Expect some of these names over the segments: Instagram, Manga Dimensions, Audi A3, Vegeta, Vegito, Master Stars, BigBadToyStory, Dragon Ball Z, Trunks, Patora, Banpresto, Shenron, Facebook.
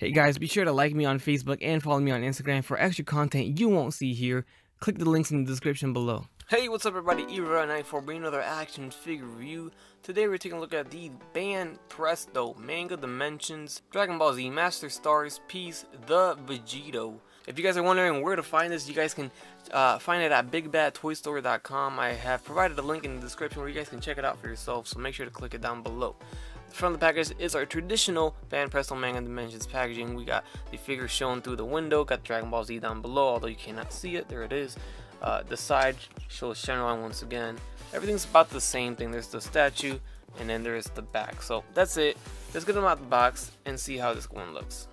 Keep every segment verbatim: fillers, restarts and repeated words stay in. Hey guys, be sure to like me on Facebook and follow me on Instagram for extra content you won't see here. Click the links in the description below. Hey, what's up everybody, Era ninety-four bringing another action figure review. Today we're taking a look at the Banpresto, Manga Dimensions, Dragon Ball Z, Master Stars piece, the Vegito. If you guys are wondering where to find this, you guys can uh, find it at Big Bad Toy Story dot com. I have provided a link in the description where you guys can check it out for yourself, so make sure to click it down below. From the package is our traditional Banpresto Manga Dimensions packaging. We got the figure shown through the window, got Dragon Ball Z down below, although you cannot see it. There it is. Uh, the side shows Shenron once again. Everything's about the same thing. There's the statue, and then there's the back. So that's it. Let's get them out of the box and see how this one looks.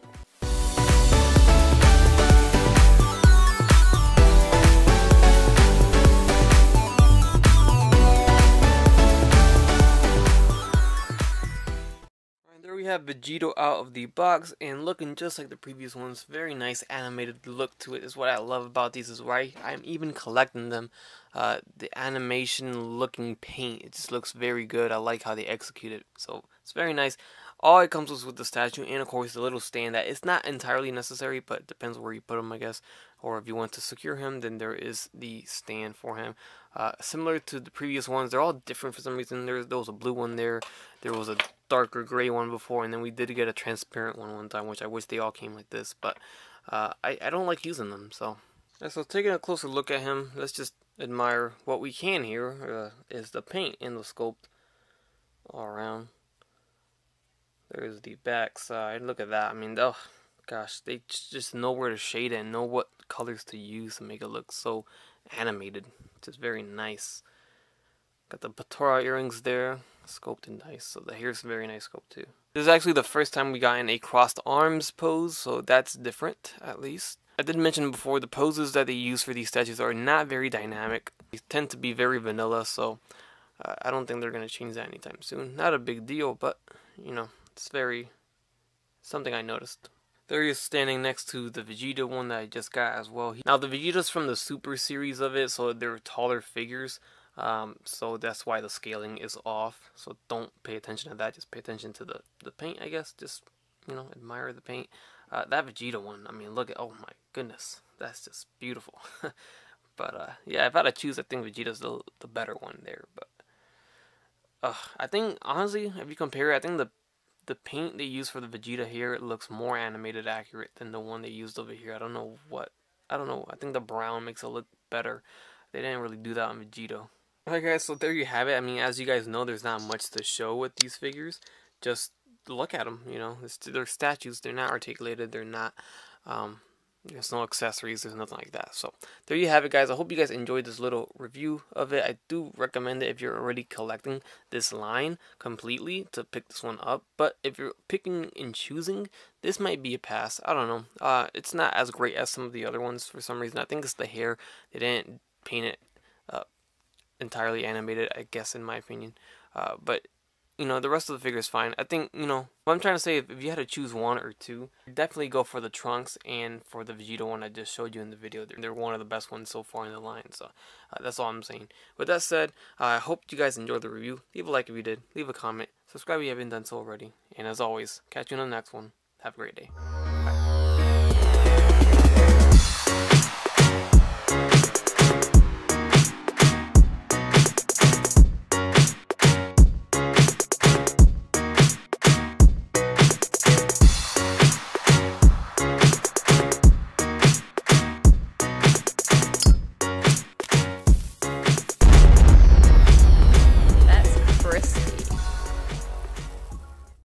Have Vegito out of the box and looking just like the previous ones. Very nice animated look to it is what I love about these, is why I'm even collecting them. Uh, the animation looking paint, it just looks very good. I like how they execute it, so it's very nice. All it comes with with the statue and of course the little stand that it's not entirely necessary, but it depends where you put him, I guess, or if you want to secure him, then there is the stand for him. Uh, similar to the previous ones, they're all different for some reason. There's, there was a blue one there, there was a darker gray one before, and then we did get a transparent one one time, which I wish they all came like this, but uh, I, I don't like using them, so. Yeah, so taking a closer look at him, let's just admire what we can here, uh, is the paint and the sculpt all around. There's the back side. Look at that. I mean, oh gosh, they just know where to shade it and know what colors to use to make it look so animated. Just very nice. Got the Patora earrings there, sculpted nice. So the hair's very nice sculpt too. This is actually the first time we got in a crossed arms pose, so that's different at least. I did mention before, the poses that they use for these statues are not very dynamic. They tend to be very vanilla, so uh, I don't think they're going to change that anytime soon. Not a big deal, but you know, it's very something I noticed. There he is standing next to the Vegeta one that I just got as well. He, now the Vegeta's from the Super series of it, so they're taller figures. Um, so that's why the scaling is off. So don't pay attention to that. Just pay attention to the the paint, I guess. Just, you know, admire the paint. Uh, that Vegeta one. I mean, look at, oh my goodness, that's just beautiful. But uh, yeah, if I had to choose, I think Vegeta's the the better one there. But uh, I think honestly, if you compare, I think the The paint they used for the Vegeta here, it looks more animated accurate than the one they used over here. I don't know what. I don't know. I think the brown makes it look better. They didn't really do that on Vegito. Alright guys, so there you have it. I mean, as you guys know, there's not much to show with these figures. Just look at them, you know. It's, they're statues. They're not articulated. They're not... Um, there's no accessories. There's nothing like that. So there you have it, guys. I hope you guys enjoyed this little review of it. I do recommend it if you're already collecting this line completely to pick this one up. But if you're picking and choosing, this might be a pass. I don't know. Uh, it's not as great as some of the other ones for some reason. I think it's the hair. They didn't paint it uh, entirely animated, I guess, in my opinion. Uh, but... you know, the rest of the figure is fine. I think, you know, what I'm trying to say, if, if you had to choose one or two, definitely go for the Trunks and for the Vegeta one I just showed you in the video. They're, they're one of the best ones so far in the line, so uh, that's all I'm saying. With that said, uh, I hope you guys enjoyed the review. Leave a like if you did, leave a comment, subscribe if you haven't done so already, and as always, catch you in the next one. Have a great day. Bye.